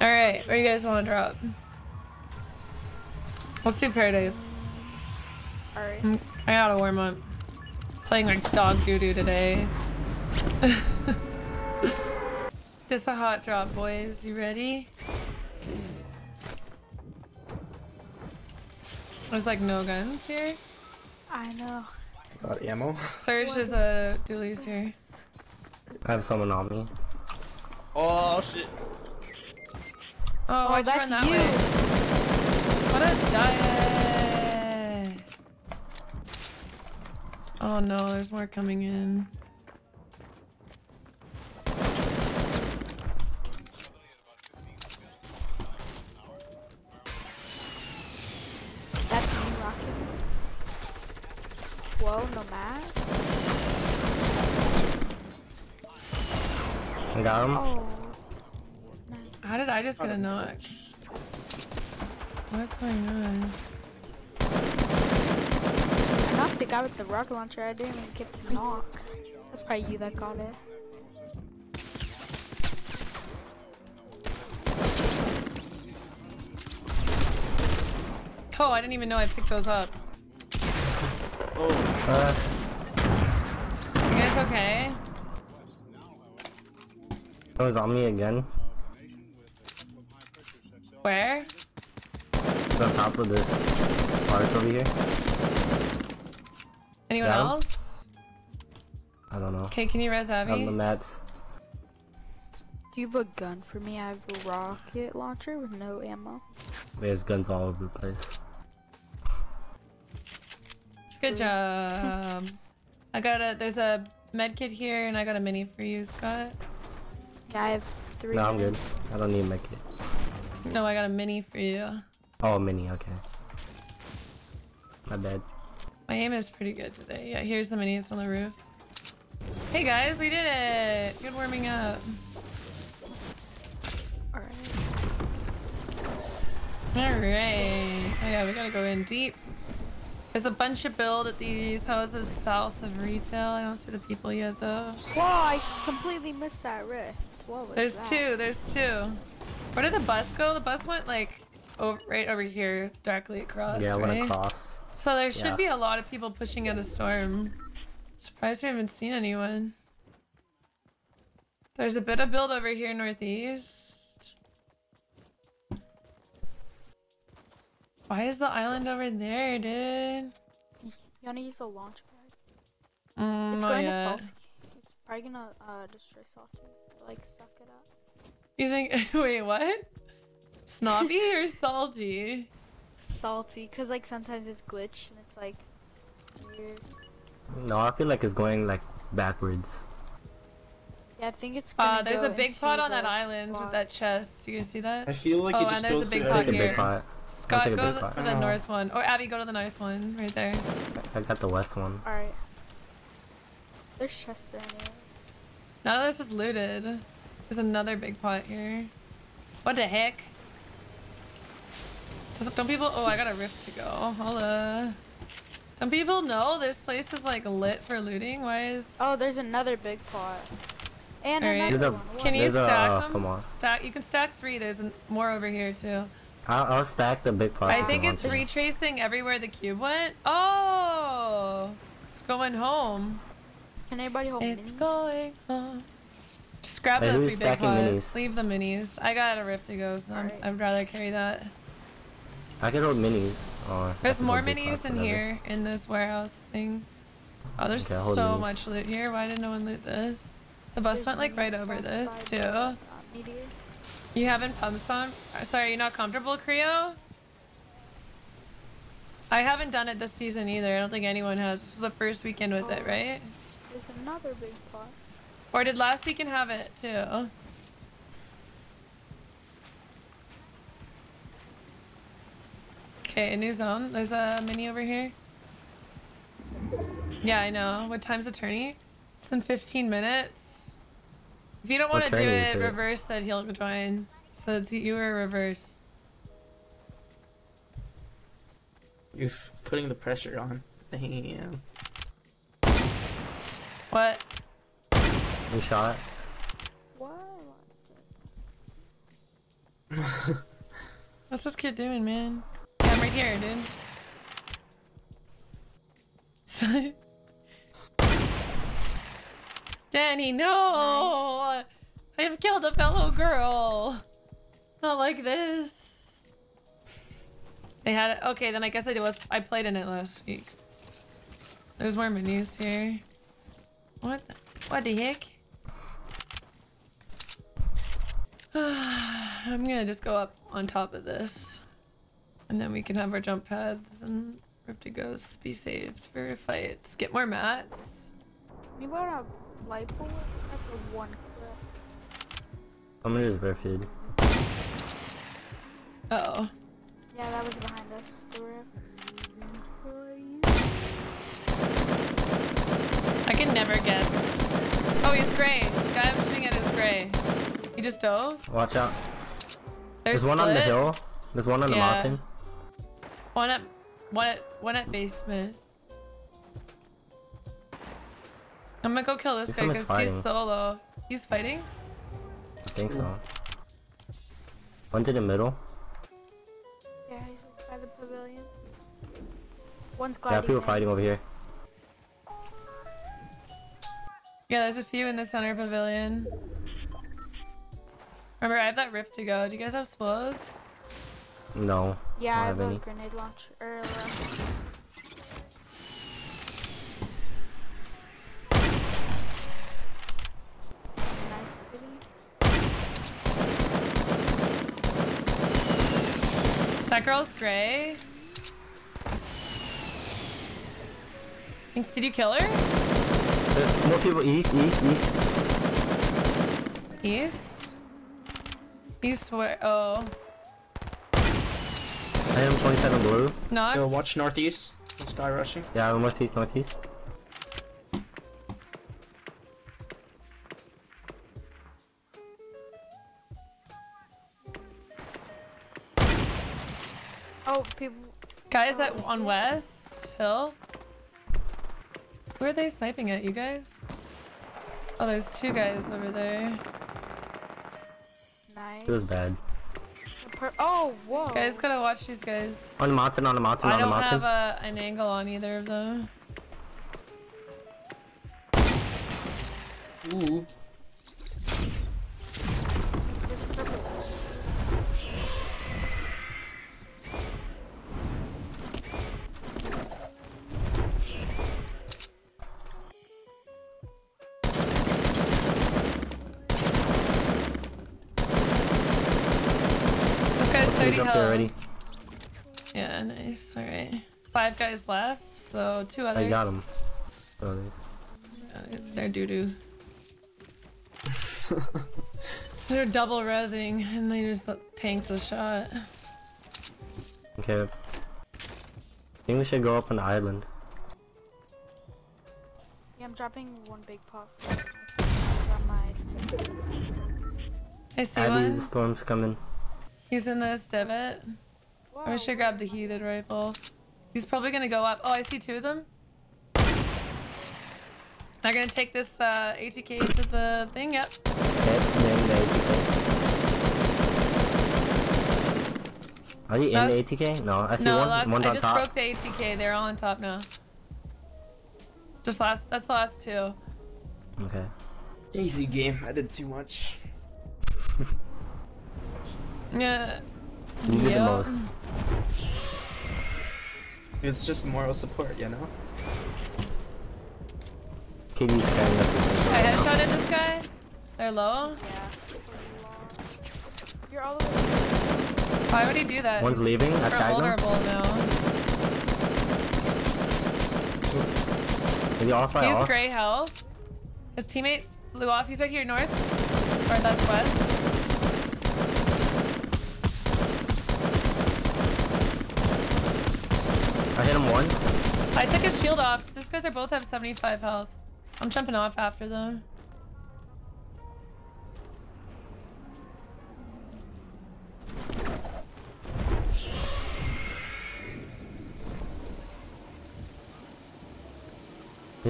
Alright, where you guys want to drop? Let's do Paradise. Alright. I gotta warm up. Playing like dog doo-doo today. This a hot drop, boys. You ready? There's like no guns here. I know. Got ammo. Surge is a dualies here. I have someone on me. Oh shit. Oh, I just run that way. What a diet. Oh no, there's more coming in. That's me rocking. Whoa, no match. I got him. Oh. Nice. How did I just get a knock? What's going on? I knocked the guy with the rocket launcher. I didn't even get the knock. That's probably you that got it. Oh, I didn't even know I picked those up. Oh. You guys okay? That was on me again. Where? It's on top of this park over here. Anyone else? I don't know. Okay, can you res Abby? On the mats. Do you have a gun for me? I have a rocket launcher with no ammo. There's guns all over the place. Good job. I got a. There's a med kit here, and I got a mini for you, Scott. Yeah, I have three. No, I'm good. I don't need a med kit. No, I got a mini for you. Oh, a mini. Okay. My bad. My aim is pretty good today. Yeah, here's the mini. It's on the roof. Hey guys, we did it. Good warming up. All right. All right. Oh yeah, we gotta go in deep. There's a bunch of build at these houses south of retail. I don't see the people yet though. Whoa, I completely missed that rift. What was that? There's two. Where did the bus go? The bus went like over, right over here, directly across. Yeah, right? It went across. So there should be a lot of people pushing out a storm. Surprised we haven't seen anyone. There's a bit of build over here northeast. Why is the island over there, dude? You wanna use the launch pad? It's going to salty. It's probably gonna destroy salty. Like suck it up. You think? Wait, what? Snobby or salty? Salty, cause like sometimes it's glitched and it's like weird. No, I feel like it's going like backwards. Yeah, I think it's going to there's a big pot on that island with that chest. You guys see that? I feel like it just goes to... Oh, and there's a big pot here. Scott, go to the north one. Or Abby, go to the north one. Right there. I got the west one. Alright. There's chests there anyway. Now that this is looted, there's another big pot here. What the heck? Don't people... Oh, I got a rift to go. Holla. Don't people know this place is like lit for looting? Why is... Oh, there's another big pot. And another one. Can you stack them? You can stack three. There's more over here too. I'll stack the big pot. I think it's retracing everywhere the cube went. Oh, it's going home. Can anybody hold minis? It's going home. Just grab the three big pots. Leave the minis. I got a rift to go, so I'd rather carry that. I can hold minis. There's more minis in here in this warehouse thing. Oh, there's so much loot here. Why did no one loot this? The bus went like right over this too. You haven't pump stomped? Sorry, you're not comfortable, Creo? I haven't done it this season either. I don't think anyone has. This is the first weekend with it, right? There's another big pot. Or did last weekend have it too? Okay, a new zone. There's a mini over here. Yeah, I know. What time's the tourney? It's in 15 minutes. If you don't want to do it, Reverse said he'll join. So it's you or Reverse. You're putting the pressure on. Damn. What? We shot. What? What's this kid doing, man? Yeah, I'm right here, dude. So Danny, no! Nice. I have killed a fellow girl! Not like this. They had it. Okay, then I guess I played in it last week. There's more menus here. What the heck? I'm gonna just go up on top of this. And then we can have our jump pads and have to go be saved for fights. Get more mats. You got a light bulb after one clip. I'm gonna just bear feed. Uh-oh. Yeah, that was behind us. The rift. I can never guess. Oh, he's gray. The guy I'm shooting at is gray. He just dove. Watch out. There's one on the hill. There's one on the mountain. One at basement. I'm gonna go kill this guy because he's solo. He's fighting? I think so. One's in the middle. Yeah, he's by the pavilion. One's gliding. Yeah, people fighting over here. Yeah, there's a few in the center pavilion. Remember, I have that rift to go. Do you guys have explodes? No. Yeah, I have a grenade launcher. Nice kitty. That girl's gray. Did you kill her? There's more people east. East? East where? Oh. I am 27 blue. No. Yo, watch northeast. This guy rushing. Yeah, I'm northeast. Oh, people. Guys, that on west hill. Where are they sniping at, you guys? Oh, there's two guys over there. Nice. It was bad. Oh, whoa. You guys gotta watch these guys. On the mountain. I don't have an angle on either of them. Ooh. Already. Yeah, nice. Alright. 5 guys left, so 2 others. I got them. So they're doo-doo. They're double rezzing and they just tanked the shot. Okay. I think we should go up on the island. Yeah, I'm dropping one big pop. I see one. I believe the storm's coming. He's in this divot. I wish I grabbed the heated rifle. He's probably gonna go up. Oh, I see 2 of them. They're gonna take this ATK to the thing. Yep. Are you in the ATK? No, I see one on top. I just broke the ATK. They're all on top now. That's the last 2. Okay. Easy game. I did too much. Yeah. You did the most. It's just moral support, you know? I headshotted this guy. They're low? Yeah. You're all the way. Why would he do that? One's leaving. I tagged him. Is he off by all? He's gray health. His teammate flew off. He's right here north. Or that's west. I hit him once. I took his shield off. These guys are both have 75 health. I'm jumping off after them.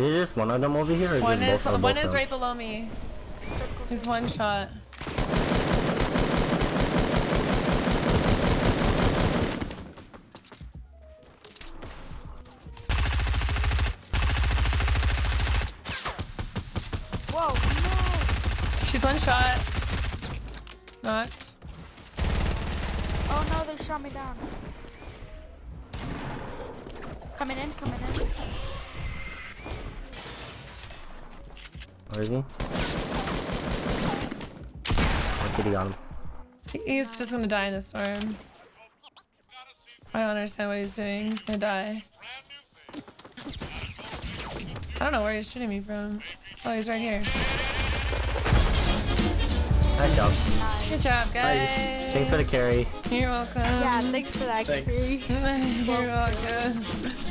Is it just one of them over here? Or one is right below me. There's one shot. Whoa, no! She's one shot. Knocked. Oh no, they shot me down. Coming in, coming in. Where is he? I think he got him. He's just gonna die in the storm. I don't understand what he's doing. He's gonna die. I don't know where he's shooting me from. Oh, he's right here. Nice job. Good job, guys. Nice. Thanks for the carry. You're welcome. Yeah, thanks for that carry. You're welcome.